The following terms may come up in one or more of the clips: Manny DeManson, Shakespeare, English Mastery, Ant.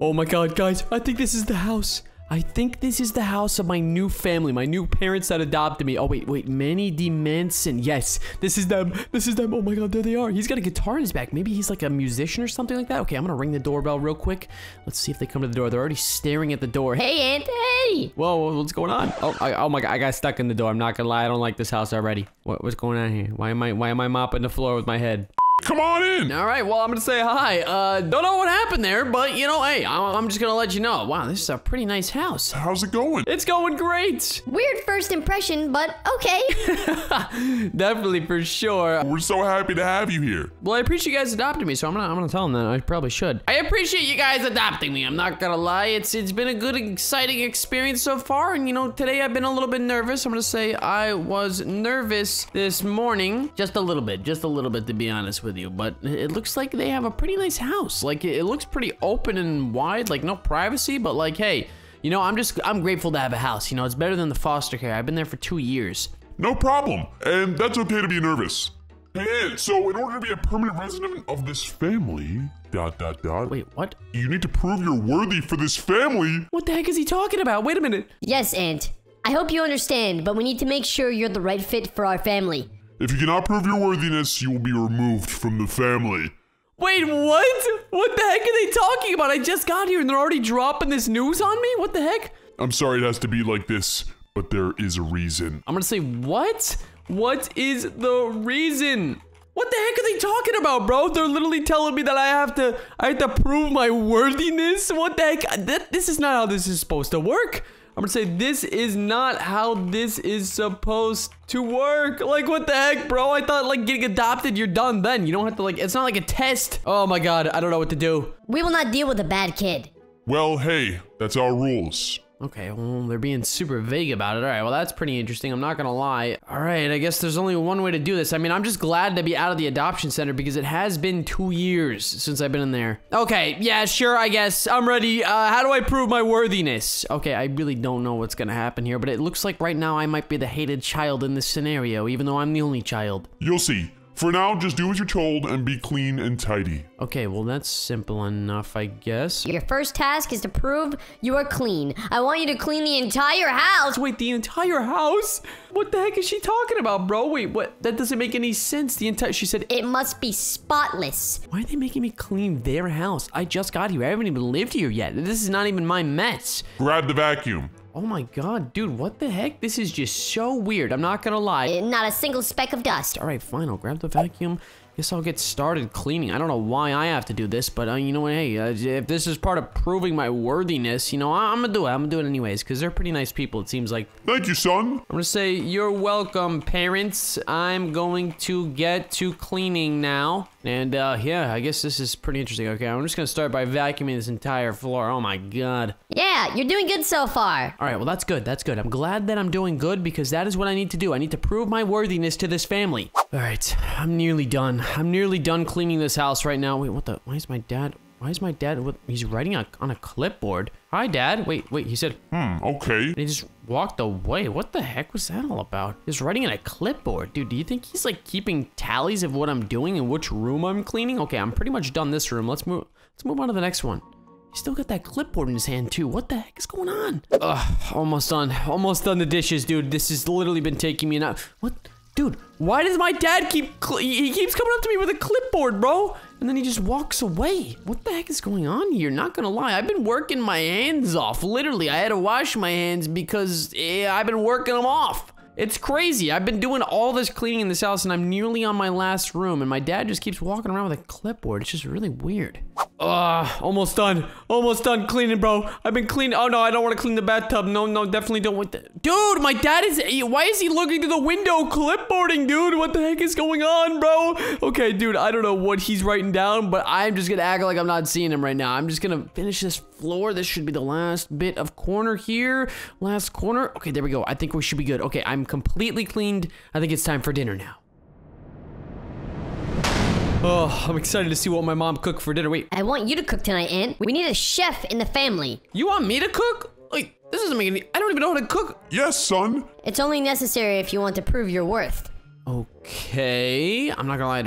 Oh my god, guys, I think this is the house. I think this is the house of my new family, my new parents that adopted me. Oh, wait, Manny DeManson. Yes, this is them. This is them. Oh my god, there they are. He's got a guitar in his back. Maybe he's like a musician or something like that. Okay, I'm gonna ring the doorbell real quick. Let's see if they come to the door. They're already staring at the door. Hey, Ant, hey! Whoa, what's going on? Oh my god, I got stuck in the door. I'm not gonna lie, I don't like this house already. What's going on here? Why am I mopping the floor with my head? Come on in. All right, well, I'm gonna say hi. Don't know what happened there, but you know, hey, I'm just gonna let you know. Wow, this is a pretty nice house. How's it going? It's going great. Weird first impression, but okay. Definitely, for sure. We're so happy to have you here. Well, I appreciate you guys adopting me, so I'm gonna tell them that I probably should. I appreciate you guys adopting me. I'm not gonna lie, it's been a good, exciting experience so far, and you know, today I've been a little bit nervous. I'm gonna say I was nervous this morning, just a little bit, to be honest with you. But it looks like they have a pretty nice house. Like, it looks pretty open and wide, like no privacy, but like, hey, you know, I'm grateful to have a house. You know, it's better than the foster care. I've been there for 2 years. No problem, and that's okay to be nervous. And so in order to be a permanent resident of this family, ... Wait, what? You need to prove you're worthy for this family. What the heck is he talking about? Wait a minute. Yes, Ant. I hope you understand, but we need to make sure you're the right fit for our family. If you cannot prove your worthiness, you will be removed from the family. Wait, what? What the heck are they talking about? I just got here and they're already dropping this news on me? What the heck? I'm sorry it has to be like this, but there is a reason. I'm gonna say, what? What is the reason? What the heck are they talking about, bro? They're literally telling me that I have to prove my worthiness? What the heck? This is not how this is supposed to work. I'm gonna say this is not how this is supposed to work. Like, what the heck, bro? I thought, like, getting adopted, you're done then. You don't have to, like, it's not like a test. Oh my god, I don't know what to do. We will not deal with a bad kid. Well, hey, that's our rules. Okay, well, they're being super vague about it. All right, well, that's pretty interesting. I'm not gonna lie. All right, I guess there's only one way to do this. I mean, I'm just glad to be out of the adoption center because it has been 2 years since I've been in there. Okay, yeah, sure, I guess. I'm ready. How do I prove my worthiness? Okay, I really don't know what's gonna happen here, but it looks like right now I might be the hated child in this scenario, even though I'm the only child. You'll see. For now, just do as you're told and be clean and tidy. Okay, well, that's simple enough, I guess. Your first task is to prove you are clean. I want you to clean the entire house. Wait, the entire house? What the heck is she talking about, bro? Wait, what? That doesn't make any sense. She said, it must be spotless. Why are they making me clean their house? I just got here. I haven't even lived here yet. This is not even my mess. Grab the vacuum. Oh my god, dude, what the heck? This is just so weird. I'm not gonna lie. Not a single speck of dust. All right, fine. I'll grab the vacuum. Guess I'll get started cleaning. I don't know why I have to do this, but you know what? Hey, if this is part of proving my worthiness, you know, I'm gonna do it. I'm gonna do it anyways, because they're pretty nice people, it seems like. Thank you, son. I'm gonna say, you're welcome, parents. I'm going to get to cleaning now. And yeah, I guess this is pretty interesting. Okay, I'm just gonna start by vacuuming this entire floor. Oh my god. Yeah, you're doing good so far. All right, well, that's good. That's good. I'm glad that I'm doing good because that is what I need to do. I need to prove my worthiness to this family. All right, I'm nearly done. I'm nearly done cleaning this house right now. Wait, what the? Why is my dad? Why is my dad? What, he's writing on a clipboard. Hi, Dad. Wait. He said, okay. And he just walked away. What the heck was that all about? He's writing on a clipboard. Dude, do you think he's like keeping tallies of what I'm doing and which room I'm cleaning? Okay, I'm pretty much done this room. Let's move on to the next one. He's still got that clipboard in his hand too. What the heck is going on? Ugh, almost done. Almost done the dishes, dude. This has literally been taking me an hour. What? Dude, why does my dad he keeps coming up to me with a clipboard, bro? And then he just walks away. What the heck is going on here? Not gonna lie, I've been working my hands off. Literally, I had to wash my hands because I've been working them off. It's crazy. I've been doing all this cleaning in this house and I'm nearly on my last room and my dad just keeps walking around with a clipboard. It's just really weird. Almost done. Almost done cleaning, bro. I've been cleaning. Oh, no, I don't want to clean the bathtub. No, definitely don't want that. Dude, my dad why is he looking through the window clipboarding, dude? What the heck is going on, bro? Okay, dude, I don't know what he's writing down, but I'm just going to act like I'm not seeing him right now. I'm just going to finish this floor. This should be the last bit of corner here. Last corner. Okay, there we go. I think we should be good. Okay, I'm completely cleaned. I think it's time for dinner now. Oh, I'm excited to see what my mom cooked for dinner. Wait. I want you to cook tonight, Ant. We need a chef in the family. You want me to cook? Like, this doesn't make any... I don't even know how to cook. Yes, son. It's only necessary if you want to prove your worth. Okay. Okay, I'm not gonna lie,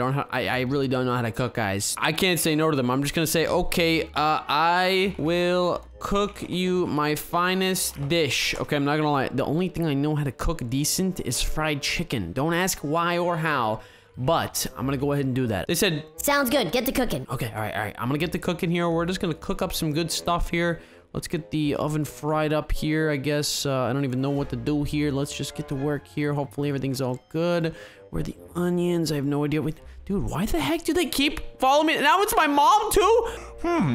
I really don't know how to cook, guys. I can't say no to them. I'm just gonna say, okay, I will cook you my finest dish. Okay, I'm not gonna lie. The only thing I know how to cook decent is fried chicken. Don't ask why or how, but I'm gonna go ahead and do that. They said, sounds good, get to cooking. Okay, all right. I'm gonna get to cooking here. We're just gonna cook up some good stuff here. Let's get the oven fried up here, I guess. I don't even know what to do here. Let's just get to work here. Hopefully everything's all good. Where are the onions? I have no idea. Wait, dude, why the heck do they keep following me? Now it's my mom too?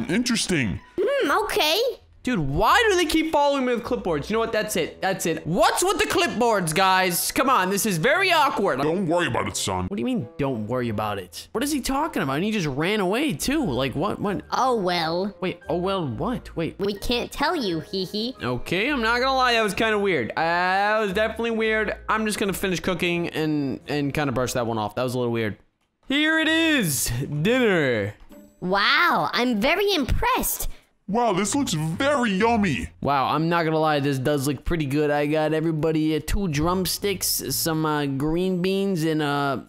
Interesting. Okay. Dude, why do they keep following me with clipboards? You know what? That's it. What's with the clipboards, guys? Come on, this is very awkward. Don't worry about it, son. What do you mean, don't worry about it? What is he talking about? And he just ran away, too. Like, what? Oh, well. Wait, oh, well, what? Wait. We can't tell you, hee-hee. Okay, I'm not gonna lie. That was kind of weird. That was definitely weird. I'm just gonna finish cooking and kind of brush that one off. That was a little weird. Here it is. Dinner. Wow, I'm very impressed. Wow, this looks very yummy. Wow, I'm not gonna lie, this does look pretty good. I got everybody 2 drumsticks, some green beans, and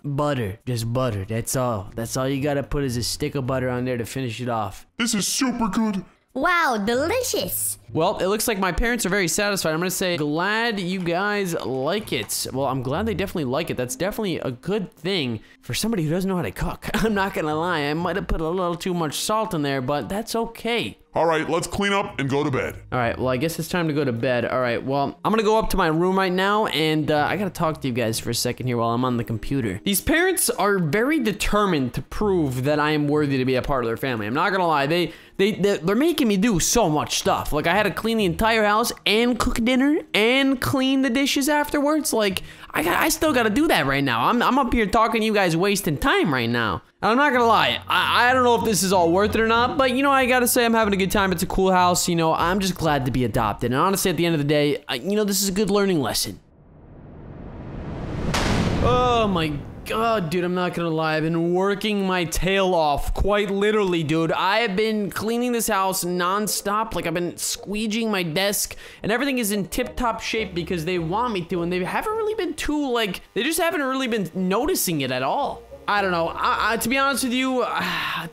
butter. Just butter, that's all. That's all you gotta put is a stick of butter on there to finish it off. This is super good. Wow, delicious. Well, it looks like my parents are very satisfied. I'm gonna say, glad you guys like it. Well, I'm glad they definitely like it. That's definitely a good thing for somebody who doesn't know how to cook. I'm not gonna lie, I might have put a little too much salt in there, but that's okay. All right, let's clean up and go to bed. All right, well, I guess it's time to go to bed. All right, well, I'm gonna go up to my room right now, and I gotta talk to you guys for a second here while I'm on the computer. These parents are very determined to prove that I am worthy to be a part of their family. I'm not gonna lie, they're making me do so much stuff. Like, I had to clean the entire house and cook dinner and clean the dishes afterwards. Like, I still gotta do that right now. I'm up here talking to you guys, wasting time right now. I'm not gonna lie, I don't know if this is all worth it or not, but you know, I gotta say I'm having a good time. It's a cool house, you know, I'm just glad to be adopted. And honestly, at the end of the day, you know, this is a good learning lesson. Oh my God, dude, I'm not gonna lie, I've been working my tail off, quite literally, dude. I have been cleaning this house non-stop, like I've been squeegeeing my desk, and everything is in tip-top shape because they want me to, and they haven't really been too, like, they just haven't really been noticing it at all. I don't know. To be honest with you,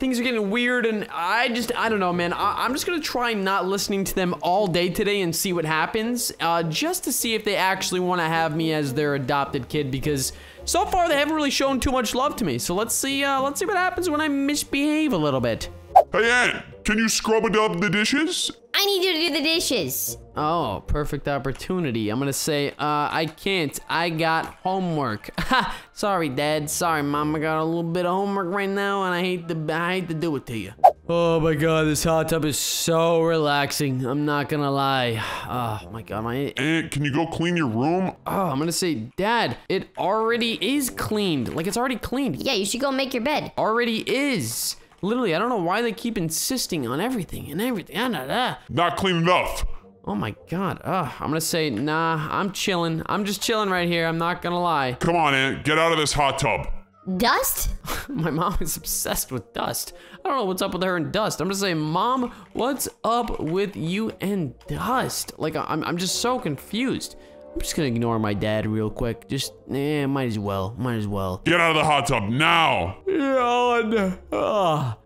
things are getting weird, and I don't know, man. I'm just gonna try not listening to them all day today and see what happens, just to see if they actually want to have me as their adopted kid, because so far they haven't really shown too much love to me. So let's see what happens when I misbehave a little bit. Hey, Ant, can you scrub-a-dub the dishes? I need you to do the dishes. Oh, perfect opportunity. I'm gonna say, I can't. I got homework. Sorry, Dad. Sorry, Mom. I got a little bit of homework right now, and I hate to do it to you. Oh my God, this hot tub is so relaxing. I'm not gonna lie. Oh my God, Ant, can you go clean your room? Oh, I'm gonna say, Dad, it already is cleaned. Like, it's already cleaned. Yeah, you should go make your bed. Already is. Literally, I don't know why they keep insisting on everything. Not clean enough. Oh my God. I'm gonna say, nah, I'm chilling. I'm just chilling right here. I'm not gonna lie. Come on, Ant. Get out of this hot tub. Dust? My mom is obsessed with dust. I don't know what's up with her and dust. I'm gonna say, Mom, what's up with you and dust? Like, I'm just so confused. I'm just gonna ignore my dad real quick. Just, might as well. Get out of the hot tub now! Now!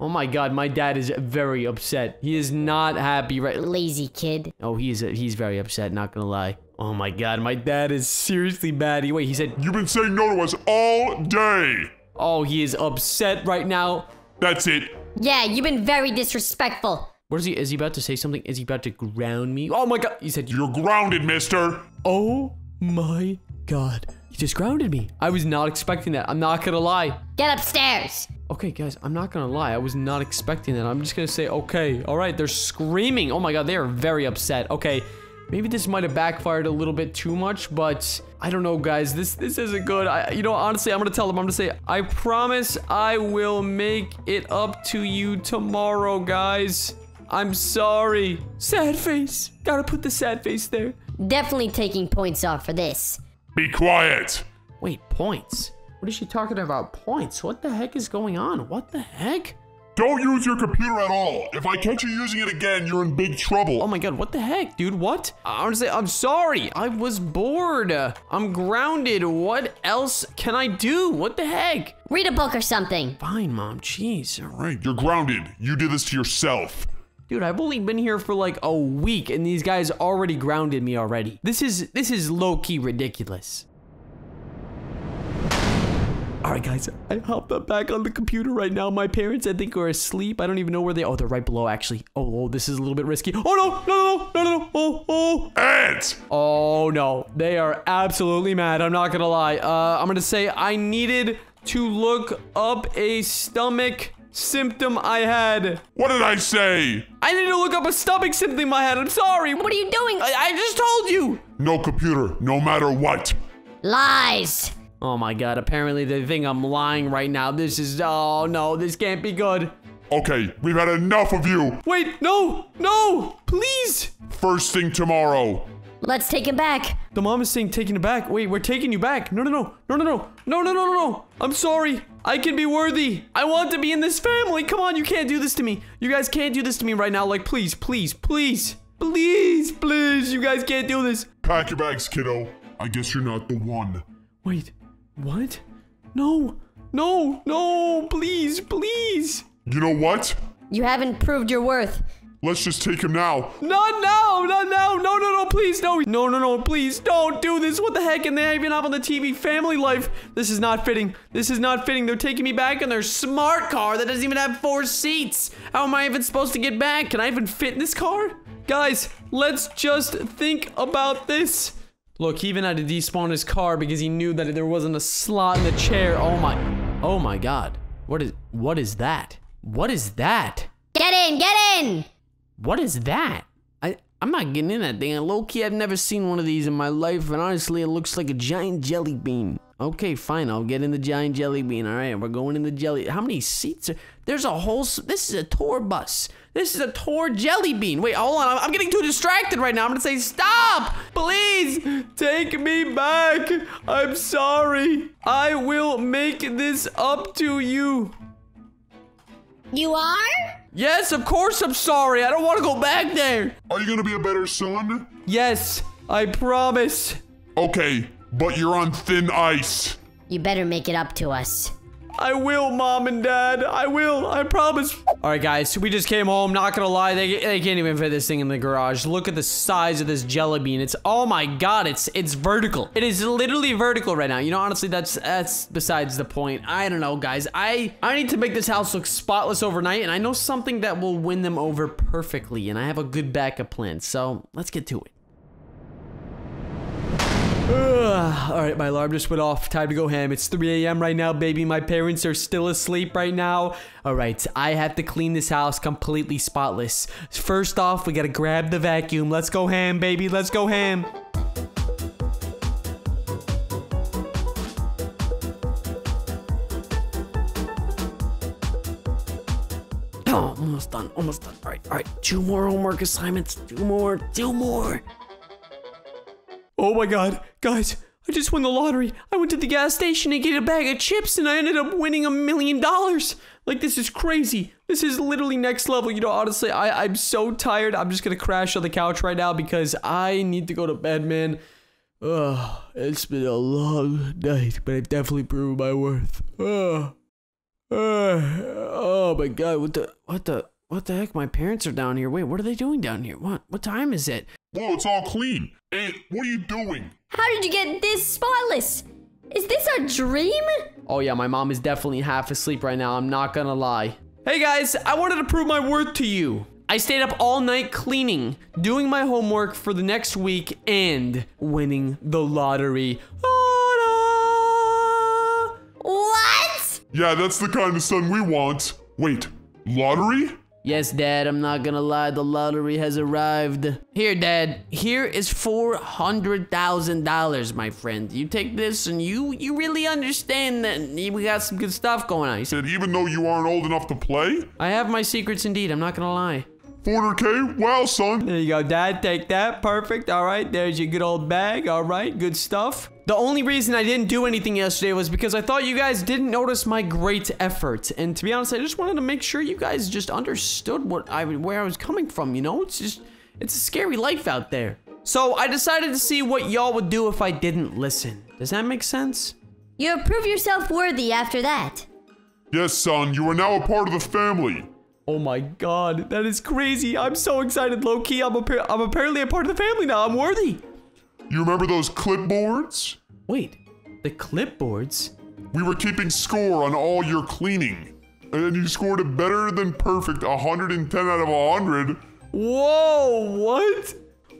Oh my God, my dad is very upset. He is not happy, right? Lazy kid. Oh, he's very upset, not gonna lie. Oh my God, my dad is seriously mad. Wait, he said, you've been saying no to us all day! Oh, he is upset right now. That's it. Yeah, you've been very disrespectful. What is he? Is he about to say something? Is he about to ground me? Oh my God! He said, "You're grounded, mister." Oh my God! He just grounded me. I was not expecting that. I'm not gonna lie. Get upstairs. Okay, guys, I'm not gonna lie. I was not expecting that. I'm just gonna say, okay, all right. They're screaming. Oh my God, they are very upset. Okay, maybe this might have backfired a little bit too much, but I don't know, guys. This isn't good. You know, honestly, I'm gonna tell them. I'm gonna say, I promise I will make it up to you tomorrow, guys. I'm sorry. Sad face. Gotta put the sad face there. Definitely taking points off for this. Be quiet. Wait, points? What is she talking about? Points? What the heck is going on? What the heck? Don't use your computer at all. If I catch you using it again, you're in big trouble. Oh my god, what the heck, dude? What? Honestly, I'm sorry. I was bored. I'm grounded. What else can I do? What the heck? Read a book or something. Fine, Mom. Jeez. All right, you're grounded. You did this to yourself. Dude, I've only been here for like a week and these guys already grounded me already. This is low-key ridiculous. All right, guys, I hopped up back on the computer right now. My parents, I think, are asleep. I don't even know where they are. Oh, they're right below, actually. Oh, this is a little bit risky. Oh, no. Oh. Ant! Oh, no. They are absolutely mad. I'm not going to lie. I'm going to say I needed to look up a stomach symptom I had. What did I say? I need to look up a stomach symptom I had. I'm sorry. What are you doing? I just told you. No computer, no matter what. Lies. Oh my god, apparently they think I'm lying right now. This is, oh no, this can't be good. Okay, we've had enough of you. Wait, no, please. First thing tomorrow. Let's take him back. The mom is saying taking him back. Wait, we're taking you back. No. I'm sorry. I can be worthy. I want to be in this family. Come on, you can't do this to me. You guys can't do this to me right now. Like, please. You guys can't do this. Pack your bags, kiddo. I guess you're not the one. Wait. What? No, please. You know what? You haven't proved your worth. Let's just take him now. Not now. No, please. No, please don't do this. What the heck? And they even have on the TV family life. This is not fitting. They're taking me back in their smart car that doesn't even have 4 seats. How am I even supposed to get back? Can I even fit in this car? Guys, let's just think about this. Look, he even had to despawn his car because he knew that there wasn't a slot in the chair. Oh my god. What is that? Get in! What is that? I'm not getting in that thing. Low-key, I've never seen one of these in my life, and honestly, it looks like a giant jelly bean. Okay, fine, I'll get in the giant jelly bean. All right, we're going in the jelly. How many seats are... There's a whole... This is a tour bus. This is a tour jelly bean. Wait, hold on. I'm getting too distracted right now. I'm gonna say, stop! Please! Take me back! I'm sorry. I will make this up to you. You are? Yes, of course I'm sorry. I don't want to go back there. Are you going to be a better son? Yes, I promise. Okay, but you're on thin ice. You better make it up to us. I will, Mom and Dad. I will. I promise. All right, guys. We just came home. Not going to lie. They can't even fit this thing in the garage. Look at the size of this jelly bean. It's, oh my God. It's vertical. It is literally vertical right now. You know, honestly, that's besides the point. I don't know, guys. I need to make this house look spotless overnight, and I know something that will win them over perfectly, and I have a good backup plan. So let's get to it. All right, my alarm just went off. Time to go ham. It's 3 a.m. right now, baby. My parents are still asleep right now. All right, I have to clean this house completely spotless. First off, we gotta grab the vacuum. Let's go ham, baby. Let's go ham. Oh, almost done. All right. 2 more homework assignments. Two more. Oh my god, guys, I just won the lottery. I went to the gas station and get a bag of chips and I ended up winning $1 million. Like, this is crazy. This is literally next level. You know, honestly, I'm so tired. I'm just gonna crash on the couch right now because I need to go to bed, man. Ugh, it's been a long night, but I've definitely proved my worth. Oh my god, what the heck? My parents are down here. Wait, what are they doing down here? What time is it? Whoa, it's all clean. Ant, what are you doing? How did you get this spotless? Is this a dream? Oh yeah, my mom is definitely half asleep right now. I'm not gonna lie. Hey guys, I wanted to prove my worth to you. I stayed up all night cleaning, doing my homework for the next week, and winning the lottery. What? Yeah, that's the kind of son we want. Wait, lottery? Yes, Dad, I'm not gonna lie, the lottery has arrived. Here, Dad, here is $400,000, my friend. You take this and you really understand that we got some good stuff going on. And even though you aren't old enough to play? I have my secrets indeed, I'm not gonna lie. $400K? Wow, son. There you go, Dad. Take that. Perfect. All right. There's your good old bag. All right. Good stuff. The only reason I didn't do anything yesterday was because I thought you guys didn't notice my great effort. And to be honest, I just wanted to make sure you guys just understood where I was coming from, you know? It's just, it's a scary life out there. So I decided to see what y'all would do if I didn't listen. Does that make sense? You prove yourself worthy after that. Yes, son. You are now a part of the family. Oh my god, that is crazy. I'm so excited, low-key. I'm apparently a part of the family now. I'm worthy. You remember those clipboards? Wait, the clipboards? We were keeping score on all your cleaning. And you scored a better than perfect 110 out of 100. Whoa, what?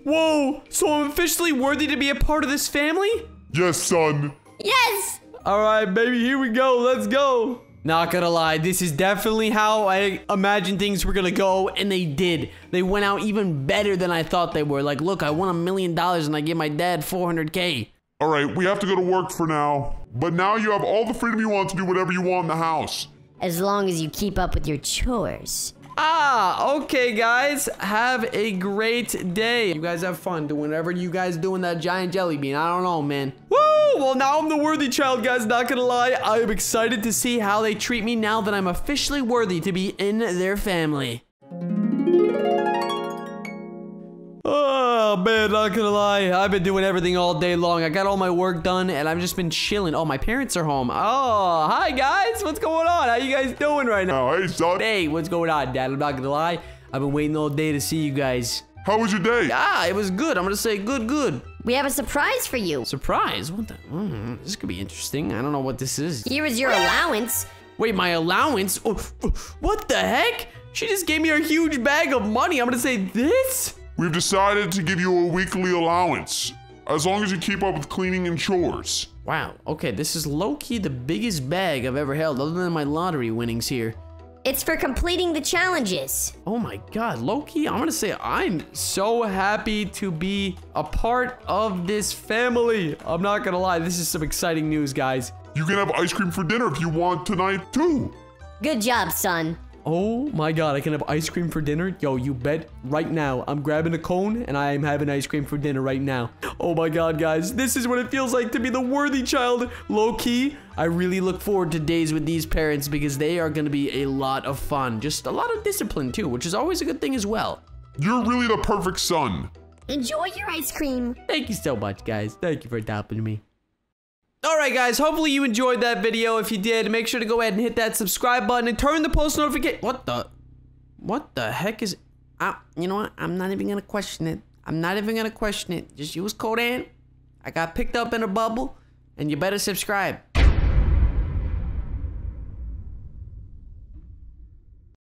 Whoa, so I'm officially worthy to be a part of this family? Yes, son. Yes! All right, baby, here we go. Let's go. Not gonna lie, this is definitely how I imagined things were gonna go, and they did. They went out even better than I thought they were. Like, look, I won $1 million and I gave my dad $400K. All right, we have to go to work for now. But now you have all the freedom you want to do whatever you want in the house. As long as you keep up with your chores. Ah, okay, guys. Have a great day. You guys have fun doing whatever you guys do in that giant jelly bean. I don't know, man. Woo! Well, now I'm the worthy child, guys. Not gonna lie. I'm excited to see how they treat me now that I'm officially worthy to be in their family. Oh, man, not gonna lie. I've been doing everything all day long. I got all my work done, and I've just been chilling. Oh, my parents are home. Oh, hi, guys. What's going on? How you guys doing right now? Oh, hey, son. Hey, what's going on, Dad? I'm not gonna lie. I've been waiting all day to see you guys. How was your day? Ah, it was good. I'm gonna say good, good. We have a surprise for you. Surprise? What the? This could be interesting. I don't know what this is. Here is your allowance. Wait, my allowance? Oh, what the heck? She just gave me her huge bag of money. I'm gonna say this? We've decided to give you a weekly allowance, as long as you keep up with cleaning and chores. Wow, okay, this is low-key the biggest bag I've ever held, other than my lottery winnings here. It's for completing the challenges. Oh my god, low-key, I'm gonna say I'm so happy to be a part of this family. I'm not gonna lie, this is some exciting news, guys. You can have ice cream for dinner if you want tonight, too. Good job, son. Oh my god, I can have ice cream for dinner? Yo, you bet right now. I'm grabbing a cone and I am having ice cream for dinner right now. Oh my god, guys. This is what it feels like to be the worthy child. Low key, I really look forward to days with these parents because they are going to be a lot of fun. Just a lot of discipline too, which is always a good thing as well. You're really the perfect son. Enjoy your ice cream. Thank you so much, guys. Thank you for adopting me. Alright guys, hopefully you enjoyed that video. If you did, make sure to go ahead and hit that subscribe button and turn the post notification. What the heck is... you know what? I'm not even gonna question it. I'm not even gonna question it. Just use code Ant. I got picked up in a bubble. And you better subscribe.